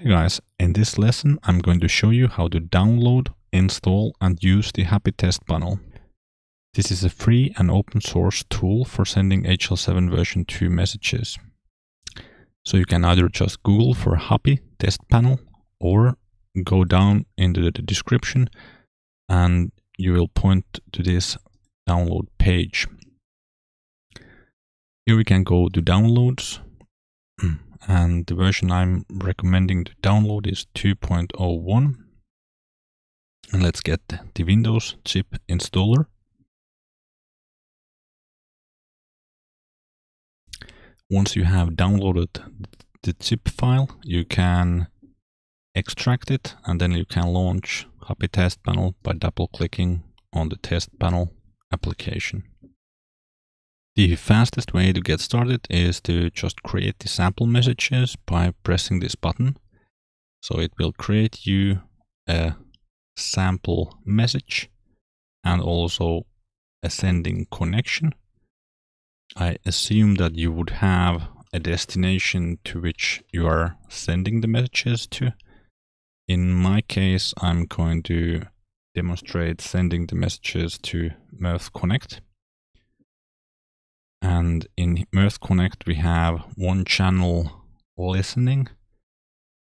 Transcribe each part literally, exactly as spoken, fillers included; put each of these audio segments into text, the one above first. Hey guys, in this lesson I'm going to show you how to download, install and use the HAPI TestPanel. This is a free and open source tool for sending H L seven version two messages. So you can either just Google for HAPI TestPanel or go down into the description and you will point to this download page. Here we can go to downloads. And the version I'm recommending to download is two point oh one. And let's get the Windows chip installer. Once you have downloaded the zip file, you can extract it and then you can launch HAPI TestPanel by double clicking on the TestPanel application. The fastest way to get started is to just create the sample messages by pressing this button. So it will create you a sample message and also a sending connection. I assume that you would have a destination to which you are sending the messages to. In my case, I'm going to demonstrate sending the messages to Mirth Connect. And in Mirth Connect, we have one channel listening.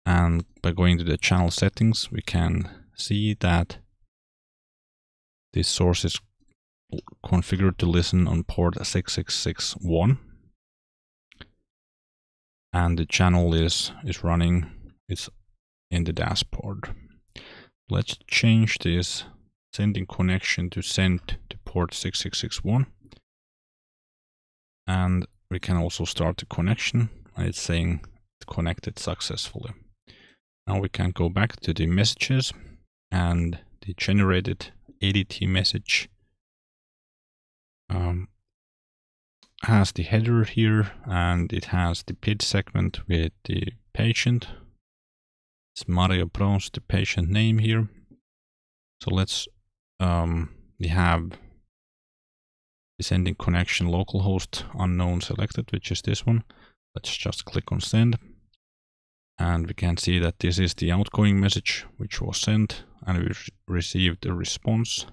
And by going to the channel settings, we can see that this source is configured to listen on port six six six one. And the channel is, is running, it's in the dashboard. Let's change this sending connection to send to port six six six one. And we can also start the connection, and it's saying it connected successfully. Now we can go back to the messages and the generated A D T message um, has the header here, and it has the P I D segment with the patient. It's Mario Bros, the patient name here. So let's um, we have sending connection localhost unknown selected, which is this one. Let's just click on send, and we can see that this is the outgoing message which was sent, and we received a response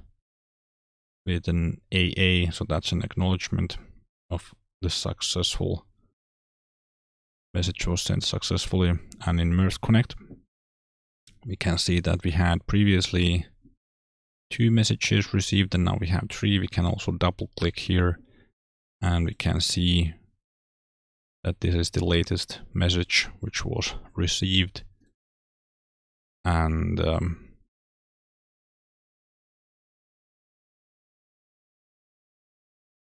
with an A A, so that's an acknowledgement of the successful message was sent successfully. And in Mirth Connect we can see that we had previously two messages received and now we have three. We can also double click here and we can see that this is the latest message which was received. And um,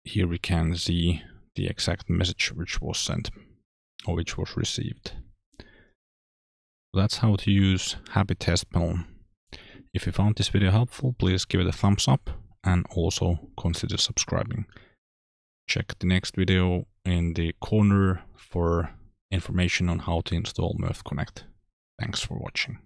here we can see the exact message which was sent or which was received. That's how to use HAPI TestPanel. If you found this video helpful, please give it a thumbs up and also consider subscribing. Check the next video in the corner for information on how to install Mirth Connect. Thanks for watching.